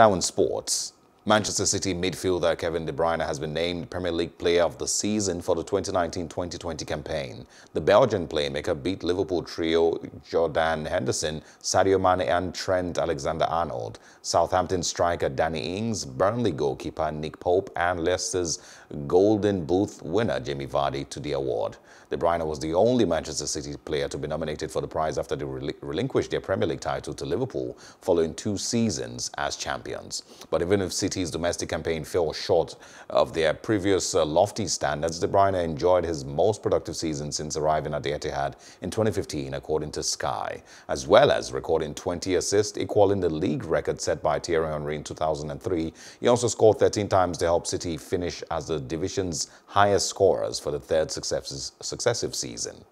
now in sports, Manchester City midfielder Kevin De Bruyne has been named Premier League Player of the Season for the 2019-2020 campaign. The Belgian playmaker beat Liverpool trio Jordan Henderson, Sadio Mané and Trent Alexander-Arnold, Southampton striker Danny Ings, Burnley goalkeeper Nick Pope and Leicester's Golden Boot winner Jamie Vardy to the award. De Bruyne was the only Manchester City player to be nominated for the prize after they relinquished their Premier League title to Liverpool following two seasons as champions. But even if City's domestic campaign fell short of their previous lofty standards, De Bruyne enjoyed his most productive season since arriving at the Etihad in 2015, according to Sky, as well as recording 20 assists, equaling the league record set by Thierry Henry in 2003. He also scored 13 times to help City finish as the division's highest scorers for the third successive season.